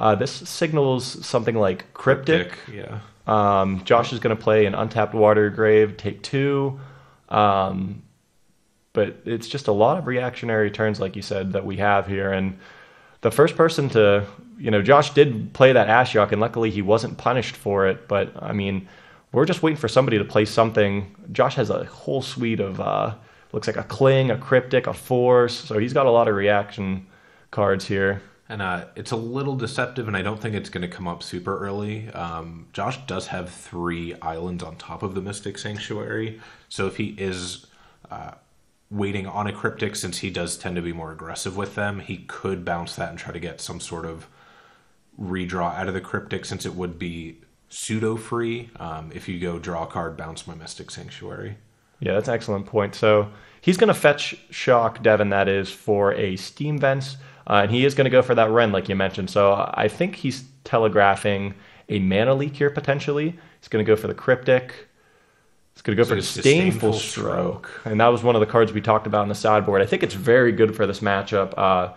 uh, this signals something like Cryptic. Cryptic yeah. Um, Josh is going to play an untapped Water Grave, take two. Um, but it's just a lot of reactionary turns, like you said, that we have here. And the first person to... You know, Josh did play that Ashiok, and luckily he wasn't punished for it. But, I mean, we're just waiting for somebody to play something. Josh has a whole suite of, uh, looks like a Cling, a Cryptic, a Force. So he's got a lot of reaction cards here. And uh, it's a little deceptive, and I don't think it's going to come up super early. Um, Josh does have three islands on top of the Mystic Sanctuary. So if he is... Uh, waiting on a Cryptic, since he does tend to be more aggressive with them, he could bounce that and try to get some sort of redraw out of the Cryptic, since it would be pseudo-free um, if you go draw a card, bounce my Mystic Sanctuary. Yeah, that's an excellent point. So he's going to fetch shock Devon, that is, for a Steam Vents, uh, and he is going to go for that Ren, like you mentioned. So I think he's telegraphing a Mana Leak here, potentially. He's going to go for the Cryptic. It's going to go so for Disdainful Stroke. Stroke. And that was one of the cards we talked about in the sideboard. I think it's very good for this matchup. Uh,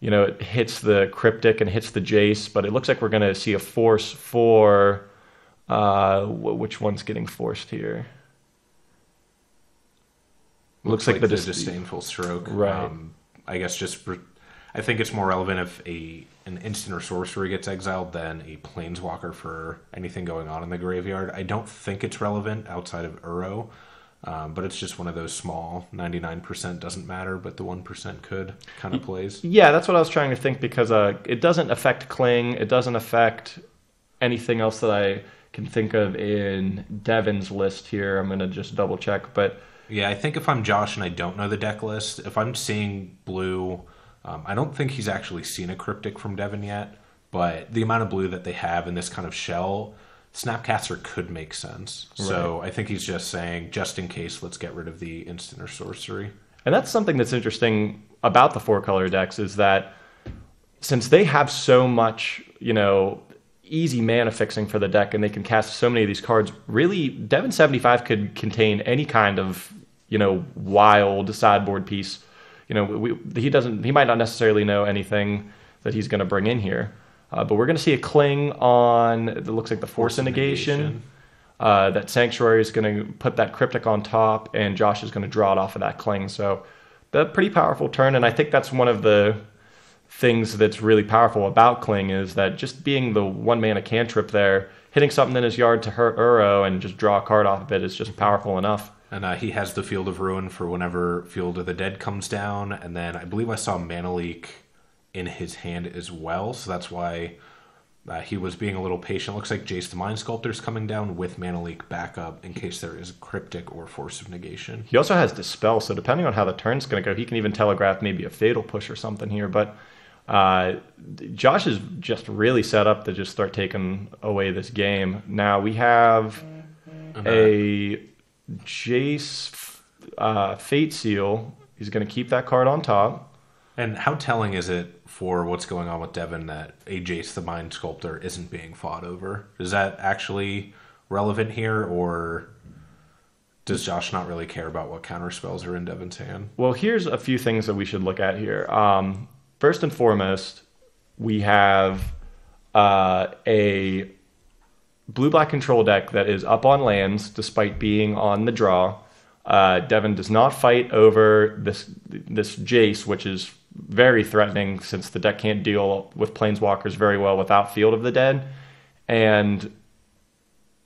you know, it hits the Cryptic and hits the Jace, but it looks like we're going to see a Force for... Uh, which one's getting forced here? Looks, looks like, like the, the Disdainful, Disdainful Stroke. Right. Um, I guess just... I think it's more relevant if a an instant or sorcery gets exiled than a planeswalker for anything going on in the graveyard. I don't think it's relevant outside of Uro, um, but it's just one of those small ninety-nine percent doesn't matter, but the one percent could kind of plays. Yeah, that's what I was trying to think, because uh, it doesn't affect Cling. It doesn't affect anything else that I can think of in Devon's list here. I'm going to just double check. But yeah, I think if I'm Josh and I don't know the deck list, if I'm seeing blue... Um, I don't think he's actually seen a Cryptic from Devon yet, but the amount of blue that they have in this kind of shell, Snapcaster could make sense. Right. So I think he's just saying, just in case, let's get rid of the instant or sorcery. And that's something that's interesting about the four-color decks, is that since they have so much, you know, easy mana fixing for the deck, and they can cast so many of these cards, really, Devon seventy-five could contain any kind of, you know, wild sideboard piece. You know, we, he doesn't. He might not necessarily know anything that he's going to bring in here, uh, but we're going to see a Cling on. It looks like the Force, Force of Negation. negation. Uh, that Sanctuary is going to put that Cryptic on top, and Josh is going to draw it off of that Cling. So, a pretty powerful turn, and I think that's one of the things that's really powerful about Cling, is that just being the one mana cantrip there, hitting something in his yard to hurt Uro and just draw a card off of it is just powerful enough. And uh, he has the Field of Ruin for whenever Field of the Dead comes down. And then I believe I saw Mana Leak in his hand as well. So that's why uh, he was being a little patient. Looks like Jace the Mind Sculptor is coming down with Mana Leak back up in case there is Cryptic or Force of Negation. He also has Dispel. So depending on how the turn's going to go, he can even telegraph maybe a Fatal Push or something here. But uh, Josh is just really set up to just start taking away this game. Now we have a... Jace uh, Fate Seal. He's going to keep that card on top. And how telling is it for what's going on with Devon that a Jace the Mind Sculptor isn't being fought over? Is that actually relevant here, or does Josh not really care about what counterspells are in Devon's hand? Well, here's a few things that we should look at here. Um, first and foremost, we have uh, a blue-black control deck that is up on lands despite being on the draw. Uh, Devon does not fight over this this Jace, which is very threatening since the deck can't deal with planeswalkers very well without Field of the Dead. And,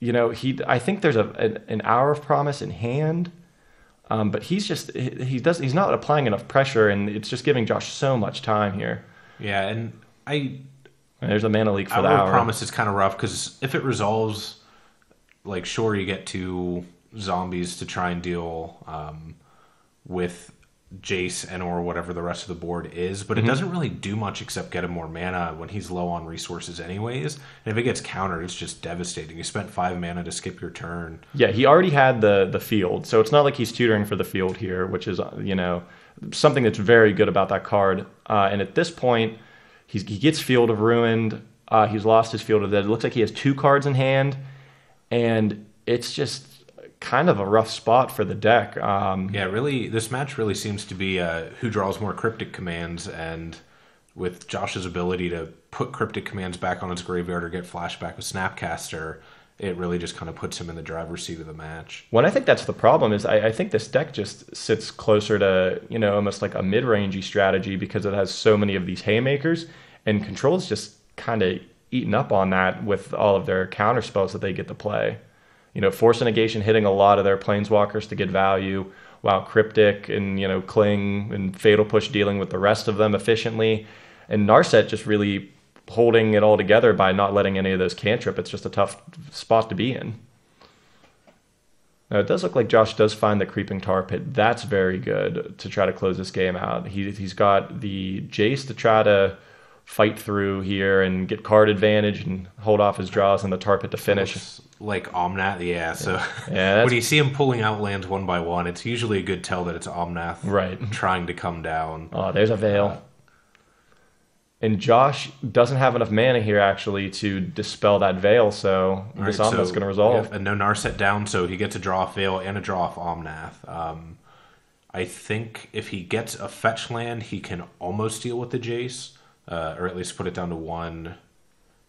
you know, he I think there's a an, an Hour of Promise in hand, um, but he's just he does he's not applying enough pressure, and it's just giving Josh so much time here. Yeah, and I and there's a Mana Leak for the Hour. Hour of Promise is kind of rough because if it resolves, like, sure, you get to zombies to try and deal um, with Jace and or whatever the rest of the board is, but mm-hmm. it doesn't really do much except get him more mana when he's low on resources anyways, and if it gets countered, it's just devastating. You spent five mana to skip your turn. Yeah, he already had the the field, so it's not like he's tutoring for the field here, which is, you know, something that's very good about that card. Uh, and at this point, he's, he gets Field of Ruined. Uh, he's lost his Field of Dead. It looks like he has two cards in hand, and it's just kind of a rough spot for the deck. Um, yeah, really, this match really seems to be uh, who draws more Cryptic Commands, and with Josh's ability to put Cryptic Commands back on its graveyard or get flashback with Snapcaster, it really just kind of puts him in the driver's seat of the match. Well, I think that's the problem, is I, I think this deck just sits closer to, you know, almost like a mid-rangey strategy because it has so many of these haymakers, and Control's just kind of eaten up on that with all of their counter spells that they get to play. You know, Force of Negation hitting a lot of their planeswalkers to get value, while Cryptic and, you know, Cling and Fatal Push dealing with the rest of them efficiently. And Narset just really holding it all together by not letting any of those cantrip. It's just a tough spot to be in. Now, it does look like Josh does find the Creeping Tar Pit. That's very good to try to close this game out. He, he's got the Jace to try to fight through here and get card advantage and hold off his draws and the Tar Pit to finish. Looks like Omnath, yeah. So yeah, when you see him pulling out lands one by one, it's usually a good tell that it's Omnath right. trying to come down. Oh, there's a Veil. And Josh doesn't have enough mana here, actually, to dispel that Veil, so All this right, Omnath's so, going to resolve. Yeah, and no Narset down, so he gets a draw off Veil and a draw off Omnath. Um, I think if he gets a fetch land, he can almost deal with the Jace. Uh, or at least put it down to one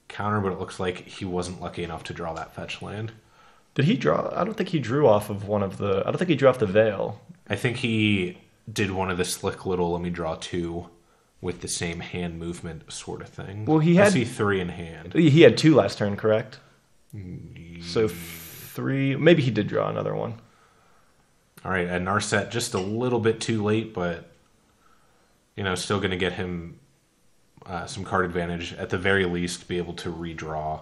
counter, but it looks like he wasn't lucky enough to draw that fetch land. Did he draw? I don't think he drew off of one of the... I don't think he drew off the Veil. I think he did one of the slick little, let me draw two with the same hand movement sort of thing. Well, he had... I see three in hand. He had two last turn, correct? Mm-hmm. So three... Maybe he did draw another one. All right, and Narset just a little bit too late, but, you know, still going to get him... Uh, some card advantage, at the very least, be able to redraw.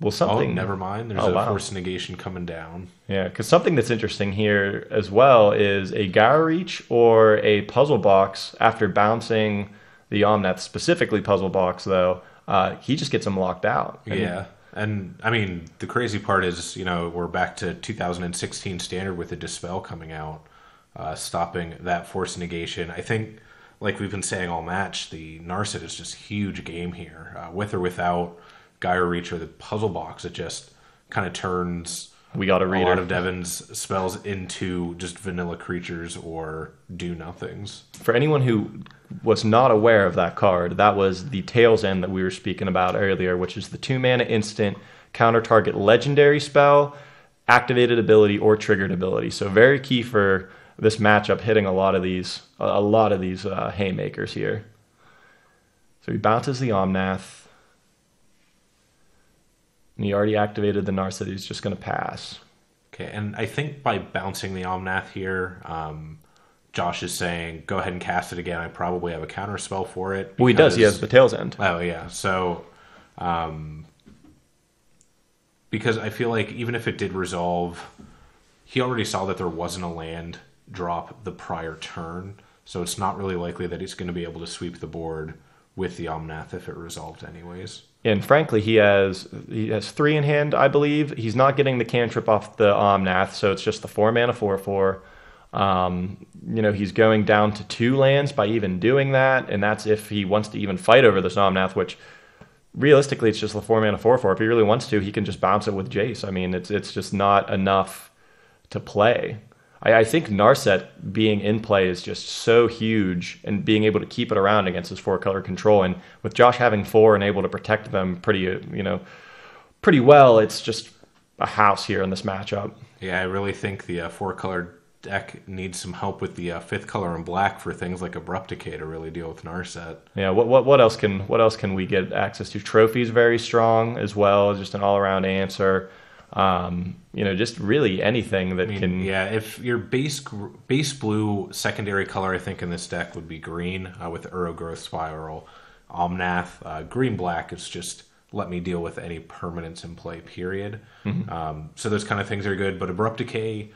Well, something... Oh, never mind. There's oh, a wow. Force Negation coming down. Yeah, because something that's interesting here as well is a Gaia Reach or a Puzzle Box after bouncing the Omnath, specifically Puzzle Box, though. Uh, he just gets him locked out. And... Yeah, and, I mean, the crazy part is, you know, we're back to two thousand sixteen Standard with the Dispel coming out, uh, stopping that Force Negation. I think... Like we've been saying all match, the Narset is just huge game here. Uh, with or without Gaia Reach or the Puzzle Box, it just kind of turns we got a, a lot of Devon's spells into just vanilla creatures or do-nothings. For anyone who was not aware of that card, that was the Tails End that we were speaking about earlier, which is the two-mana instant counter-target legendary spell, activated ability, or triggered ability. So very key for... this matchup hitting a lot of these a lot of these uh, haymakers here. So he bounces the Omnath. And he already activated the Narset. He's just going to pass. Okay, and I think by bouncing the Omnath here, um, Josh is saying, go ahead and cast it again. I probably have a counter spell for it. Because... Well, he does. He has the Tails End. Oh, yeah. So, um, because I feel like even if it did resolve, he already saw that there wasn't a land drop the prior turn, so it's not really likely that he's going to be able to sweep the board with the Omnath if it resolved anyways. And frankly, he has he has three in hand, I believe. He's not getting the cantrip off the Omnath, so it's just the four mana four four. Um, you know, he's going down to two lands by even doing that, and that's if he wants to even fight over this Omnath, which realistically it's just the four mana four four. If he really wants to, he can just bounce it with Jace. I mean, it's it's just not enough to play. I, I think Narset being in play is just so huge, and being able to keep it around against his four color control, and with Josh having four and able to protect them pretty, you know, pretty well, it's just a house here in this matchup. Yeah, I really think the uh, four color deck needs some help with the uh, fifth color and black for things like Abrupt Decay to really deal with Narset. Yeah, what what what else can what else can we get access to? Trophy's very strong as well, just an all around answer. Um, you know, just really anything that I mean, can. Yeah, if your base base blue secondary color, I think in this deck would be green uh, with Uro, Growth Spiral, Omnath, uh, green black. It's just let me deal with any permanents in play. Period. Mm-hmm. Um, so those kind of things are good, but Abrupt Decay.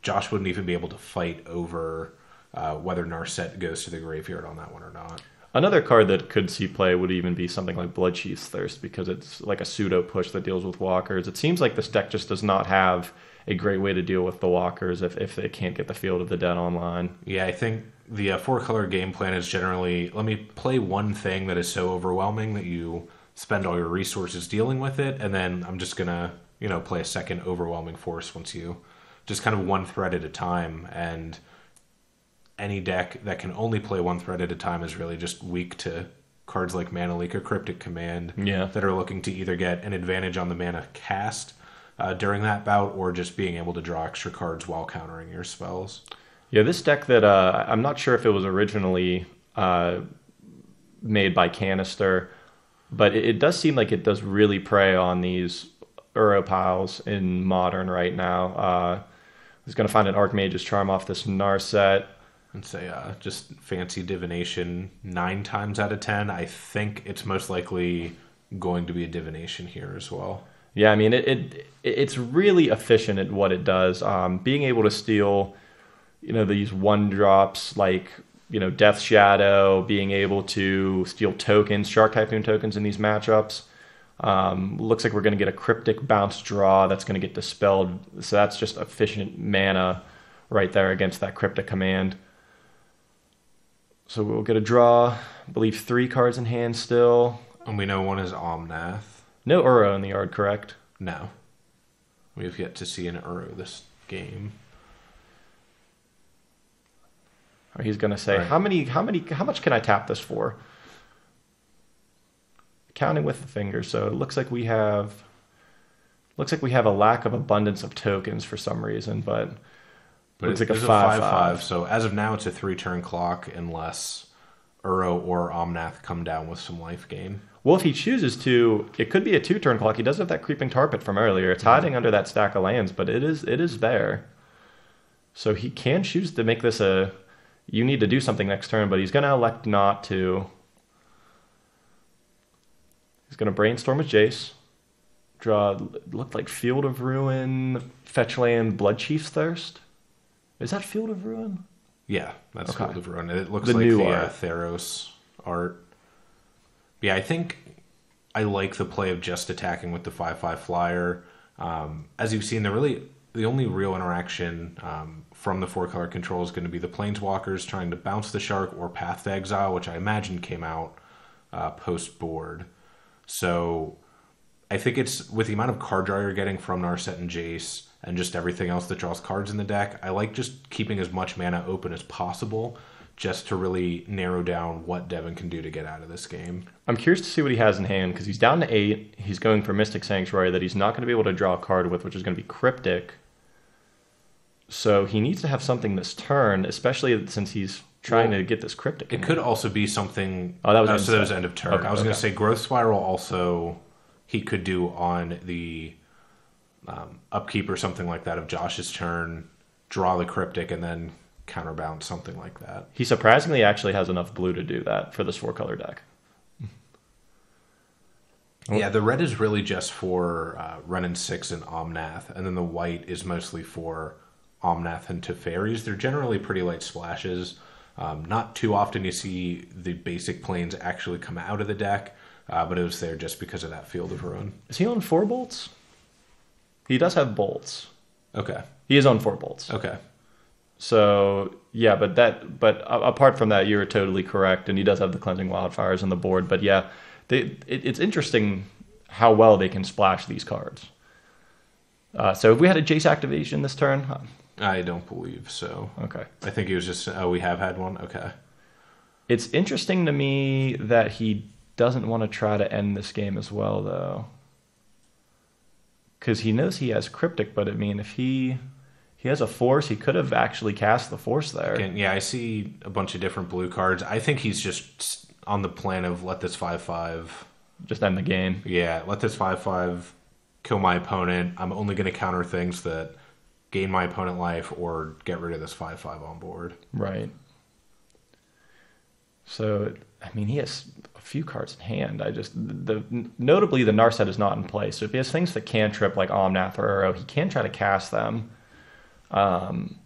Josh wouldn't even be able to fight over uh, whether Narset goes to the graveyard on that one or not. Another card that could see play would even be something like Bloodsheath's Thirst, because it's like a pseudo push that deals with walkers. It seems like this deck just does not have a great way to deal with the walkers if, if they can't get the Field of the Dead online. Yeah, I think the uh, four-color game plan is generally, let me play one thing that is so overwhelming that you spend all your resources dealing with it, and then I'm just going to, you know, play a second overwhelming force once you... Just kind of one threat at a time, and any deck that can only play one threat at a time is really just weak to cards like Mana Leak or Cryptic Command yeah. that are looking to either get an advantage on the mana cast uh, during that bout, or just being able to draw extra cards while countering your spells. Yeah, this deck that uh, I'm not sure if it was originally uh, made by Canister, but it, it does seem like it does really prey on these Uro piles in Modern right now. Uh, He's going to find an Archmage's Charm off this Narset. And say, uh, just fancy divination nine times out of ten. I think it's most likely going to be a divination here as well. Yeah, I mean, it, it it's really efficient at what it does. Um, being able to steal, you know, these one drops like, you know, Death Shadow, being able to steal tokens, Shark Typhoon tokens in these matchups. Um, looks like we're going to get a Cryptic bounce draw that's going to get dispelled. So that's just efficient mana right there against that Cryptic Command. So we'll get a draw. I believe three cards in hand still. And we know one is Omnath. No Uro in the yard, correct? No. We've yet to see an Uro this game. Or he's going to say, right. how many, how many, how much can I tap this for? Counting with the finger, so it looks like we have looks like we have a lack of abundance of tokens for some reason, but, but it's like a five five. So as of now, it's a three-turn clock unless Uro or Omnath come down with some life gain. Well, if he chooses to, it could be a two-turn clock. He does have that Creeping Tar Pit from earlier. It's hiding under that stack of lands, but it is it is there. So he can choose to make this a you need to do something next turn, but he's going to elect not to. He's going to brainstorm with Jace. Draw, looked like Field of Ruin, Fetchland, Bloodsheath's Thirst. Is that Field of Ruin? Yeah, that's okay. Field of Ruin. It looks the like new the art. Uh, Theros art. Yeah, I think I like the play of just attacking with the five five flyer. Um, as you've seen, the really the only real interaction um, from the four-color control is going to be the Planeswalkers trying to bounce the Shark or Path to Exile, which I imagine came out uh, post-board. So I think it's, with the amount of card draw you're getting from Narset and Jace and just everything else that draws cards in the deck, I like just keeping as much mana open as possible just to really narrow down what Devon can do to get out of this game. I'm curious to see what he has in hand, because he's down to eight. He's going for Mystic Sanctuary that he's not going to be able to draw a card with, which is going to be Cryptic. So he needs to have something this turn, especially since he's... Trying well, to get this Cryptic. It could there. also be something... Oh, that was, oh, so that was end of turn. Okay, I was okay. going to say Growth Spiral also he could do on the um, upkeep or something like that of Josh's turn, draw the Cryptic, and then counterbalance something like that. He surprisingly actually has enough blue to do that for this four-color deck. Yeah, the red is really just for uh, Renin and Six and Omnath, and then the white is mostly for Omnath and Teferi's. They're generally pretty light splashes. Um, not too often you see the basic planes actually come out of the deck, uh, but it was there just because of that Field of Ruin. Is he on four bolts? He does have bolts. Okay. He is on four bolts. Okay. So yeah, but that, but apart from that, you're totally correct, and he does have the Cleansing Wildfires on the board. But yeah, they, it, it's interesting how well they can splash these cards. Uh, so have we had a Jace activation this turn? Huh. I don't believe so. Okay, I think it was just oh, we have had one. Okay, it's interesting to me that he doesn't want to try to end this game as well, though, because he knows he has Cryptic. But I mean, if he He has a Force. He could have actually cast the Force there. And yeah, I see a bunch of different blue cards. I think he's just on the plan of let this five five... just end the game. Yeah, let this five five kill my opponent. I'm only going to counter things that gain my opponent life or get rid of this five five on board. Right. So, I mean, he has a few cards in hand. I just the Notably, the Narset is not in play. So if he has things that can trip, like Omnath or Uro, he can try to cast them. Um,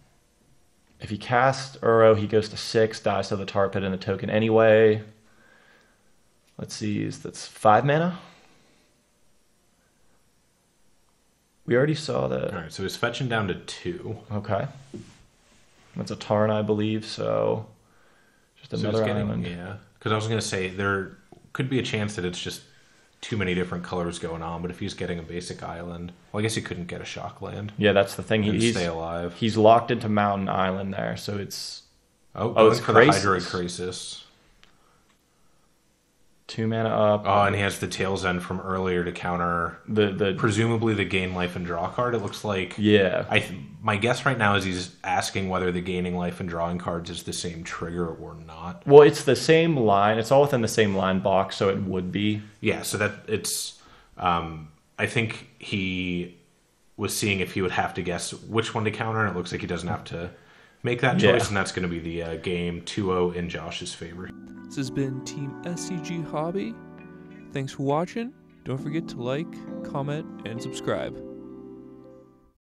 if he casts Uro, he goes to six, dies to the Tar Pit and the token anyway. Let's see, is that's five mana? We already saw that. All right, so he's fetching down to two. Okay. That's a Tarn, I believe, so just another so getting, island. Yeah, because I was going to say there could be a chance that it's just too many different colors going on, but if he's getting a basic island, well, I guess he couldn't get a shock land. Yeah, that's the thing. He, he's stay alive. He's locked into Mountain Island there, so it's oh, oh it's for the Hydra Crisis. Two mana up. Oh, and he has the Tails End from earlier to counter the the presumably the gain life and draw card. It looks like. Yeah. I th- my guess right now is he's asking whether the gaining life and drawing cards is the same trigger or not. Well, it's the same line. It's all within the same line box, so it would be. Yeah. So that it's. Um, I think he was seeing if he would have to guess which one to counter, and it looks like he doesn't have to make that choice, yeah. And that's going to be the uh, game two oh in Josh's favor. This has been Team S C G Hobby. Thanks for watching. Don't forget to like, comment, and subscribe.